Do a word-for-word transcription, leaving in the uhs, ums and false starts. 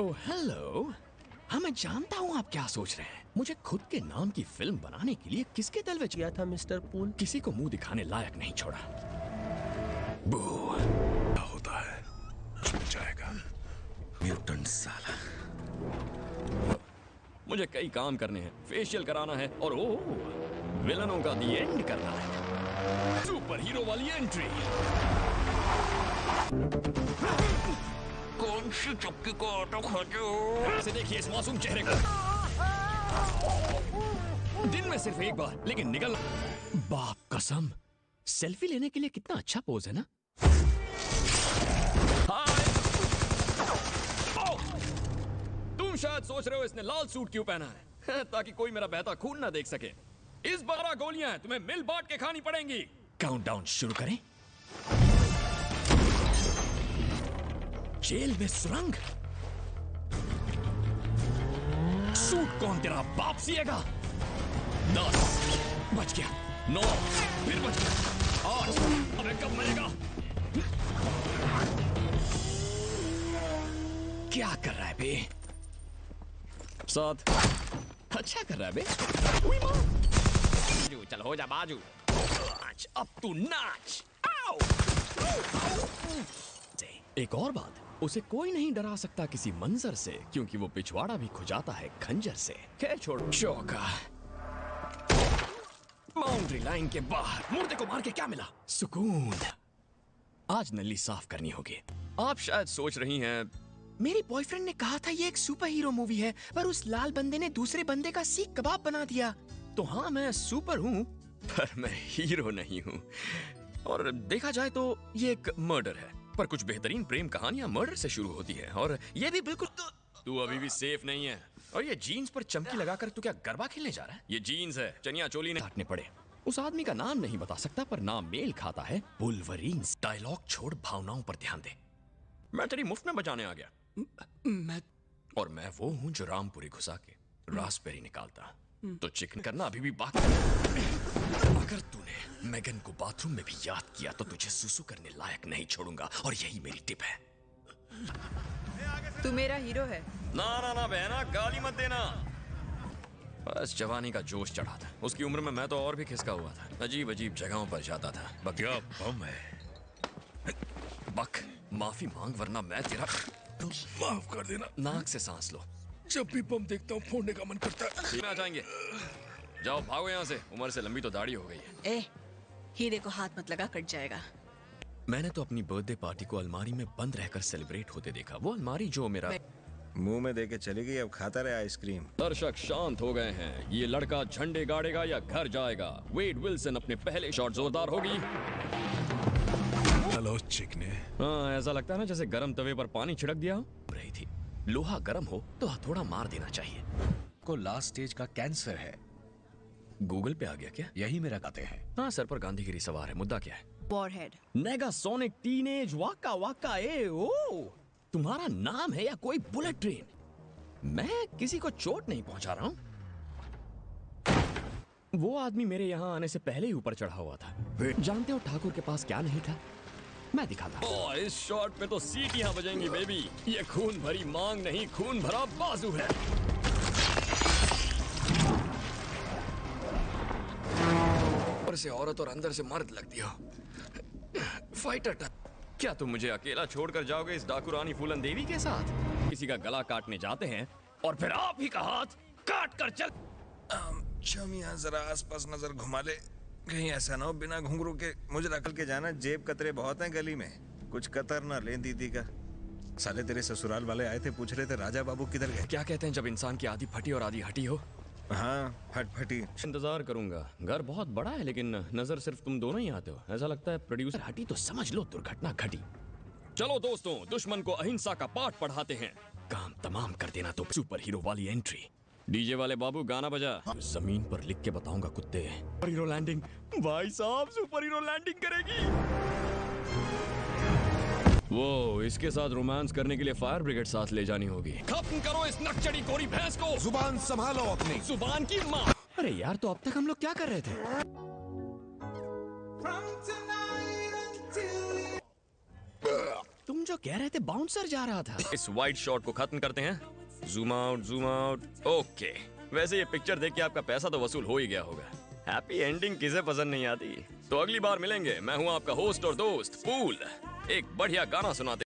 Oh hello, हाँ मैं जानता हूँ आप क्या सोच रहे हैं। मुझे खुद के नाम की फिल्म बनाने के लिए किसके दल में किया था मिस्टर पूल? किसी को मुंह दिखाने लायक नहीं छोड़ा। बू क्या होता है जाएगा म्यूटेंट साला। मुझे कई काम करने हैं, फेशियल कराना है और ओ विलनों का दी एंड करना है। सुपर हीरो वाली एंट्री। कौन सी चक्की को ऑटो खोजो? इसे देखिए इस मासूम चेहरे को। दिन में सिर्फ एक बार लेकिन निकल। बाप कसम सेल्फी लेने के लिए कितना अच्छा पोज है ना। तुम शायद सोच रहे हो इसने लाल सूट क्यों पहना है? ताकि कोई मेरा बहता खून ना देख सके। इस बारह गोलियां तुम्हें मिल बांट के खानी पड़ेंगी। काउंटडाउन शुरू करें। जेल में सुरंग। सूट कौन तेरा बाप सिएगा? दस बच गया, नौ फिर बच गया, आठ अबे कब मरेगा? क्या कर रहा है बे? सात अच्छा कर रहा है बे। बाजू चल हो जा बाजू। नाच अब तू नाच। आओ, एक और बात, उसे कोई नहीं डरा सकता किसी मंजर से क्योंकि वो पिछवाड़ा भी खुजाता है खंजर से। खैर छोड़ो। चौका बाउंड्री लाइन के बाहर मुर्दे को मार के क्या मिला? सुकून। आज नली साफ करनी होगी। आप शायद सोच रही हैं मेरी बॉयफ्रेंड ने कहा था ये एक सुपर हीरो मूवी है पर उस लाल बंदे ने दूसरे बंदे का सीख कबाब बना दिया। तो हाँ मैं सुपर हूँ पर मैं हीरो नहीं हूँ। और देखा जाए तो ये एक मर्डर है पर कुछ बेहतरीन प्रेम कहानियां मर्डर से शुरू होती है और ये भी बिल्कुल। तू अभी भी सेफ नहीं है। और ये जीन्स पर चमकी लगाकर तू क्या गरबा खेलने जा रहा है? ये जीन्स है, चनिया चोली ने काटने पड़े। उस आदमी का नाम नहीं बता सकता पर नाम मेल खाता है बुल्वरीन। डायलॉग छोड़ भावनाओं पर ध्यान दे। मैं तेरी मुफ्त में बचाने आ गया। मैं और मैं वो हूँ जो रामपुरी घुसा के रास्पबेरी निकालता। तो चिकन करना अभी भी बाकी। अगर तूने मेगन को बाथरूम में भी याद किया तो तुझे सुसु करने लायक नहीं छोड़ूंगा और यही मेरी टिप है। तू मेरा हीरो है। ना ना ना बहना गाली मत देना। बस जवानी का जोश चढ़ा था। उसकी उम्र में मैं तो और भी खिसका हुआ था। अजीब अजीब जगहों पर जाता था। बकिया बम है। बक माफी मांग वरना मैं तेरा माफ कर देना। नाक से सांस लो। जब भी बम देखता हूँ फोड़ने का मन करता है। आ जाएंगे। जाओ भागो यहाँ से। उम्र से लंबी तो दाढ़ी हो गई है। ए, हीरे को हाथ मत लगा कट जाएगा। मैंने तो अपनी बर्थडे पार्टी को अलमारी में बंद रहकर सेलिब्रेट होते देखा। वो अलमारी जो मेरा मुंह में देके चली गई। अब खाता रहे आइसक्रीम। दर्शक शांत हो गए हैं। ये लड़का झंडे गाड़ेगा या घर जाएगा। वेड विल्सन अपने पहले शॉट। जोरदार होगी। हेलो चिकने। हाँ ऐसा लगता है ना जैसे गर्म तवे पर पानी छिड़क दिया रही थी। लोहा गर्म हो तो हथौड़ा मार देना चाहिए। को लास्ट स्टेज का कैंसर है। गूगल पे आ गया क्या? यही मेरा कहते हैं। हाँ सर पर गांधीगिरी सवार है। मुद्दा क्या है? वॉरहेड। नेगासोनिक टीनेज वाका वाका ए ओ। तुम्हारा नाम है या कोई बुलेट ट्रेन? मैं किसी को चोट नहीं पहुंचा रहा हूँ। वो आदमी मेरे यहाँ आने से पहले ही ऊपर चढ़ा हुआ था। जानते हो ठाकुर के पास क्या नहीं था? मैं दिखाता। ओ, इस शॉट पे तो सीटियां बजेंगी बेबी। ये खून भरी मांग नहीं खून भरा बाजू है। ऊपर से औरत और अंदर से मर्द लगती हो। Fighter type. क्या तुम मुझे अकेला छोड़कर जाओगे इस डाकुरानी फूलन देवी के साथ? किसी का गला काटने जाते हैं और फिर आप ही का हाथ काट कर चल। शमिया जरा आसपास नजर घुमा ले। कहीं ऐसा ना हो बिना घुंघरू के मुझे रखल के जाना। जेब कतरे बहुत हैं गली में। कुछ कतर ना ले दीदी का। साले तेरे ससुराल वाले आए थे पूछ रहे थे राजा बाबू किधर गए। क्या कहते हैं जब इंसान की आधी फटी और आधी हटी हो? हाँ हट फटी। इंतजार करूंगा। घर बहुत बड़ा है लेकिन नजर सिर्फ तुम दोनों ही आते हो। ऐसा लगता है प्रोड्यूसर हटी तो समझ लो दुर्घटना घटी। चलो दोस्तों दुश्मन को अहिंसा का पाठ पढ़ाते हैं। काम तमाम कर देना। तो सुपर हीरो वाली एंट्री। डीजे वाले बाबू गाना बजा। जमीन पर लिख के बताऊंगा कुत्ते। Super hero landing. भाई साहब सुपर हीरो लैंडिंग करेगी वो। इसके साथ रोमांस करने के लिए फायर ब्रिगेड साथ ले जानी होगी। खत्म करो इस नकचड़ी कोरी भैंस को। जुबान संभालो अपनी। जुबान की माँ। अरे यार तो अब तक हम लोग क्या कर रहे थे? तुम जो कह रहे थे बाउंसर जा रहा था। इस वाइड शॉट को खत्म करते हैं। Zoom out, zoom out. Okay, वैसे ये पिक्चर देख के आपका पैसा तो वसूल हो ही गया होगा। हैप्पी एंडिंग किसे पसंद नहीं आती। तो अगली बार मिलेंगे। मैं हूँ आपका होस्ट और दोस्त पूल। एक बढ़िया गाना सुनाते